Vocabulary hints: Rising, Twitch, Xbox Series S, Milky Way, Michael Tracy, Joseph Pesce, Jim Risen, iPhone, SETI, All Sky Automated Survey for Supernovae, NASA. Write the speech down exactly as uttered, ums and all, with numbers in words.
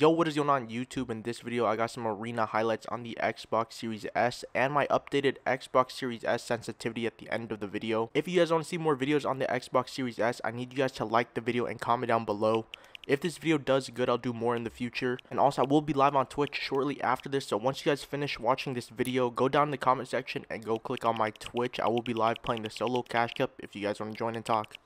Yo, what is going on YouTube? In this video, I got some arena highlights on the Xbox Series S and my updated Xbox Series S sensitivity at the end of the video. If you guys want to see more videos on the Xbox Series S, I need you guys to like the video and comment down below. If this video does good, I'll do more in the future. And also, I will be live on Twitch shortly after this, so once you guys finish watching this video, go down in the comment section and go click on my Twitch. I will be live playing the solo cash cup if you guys want to join and talk.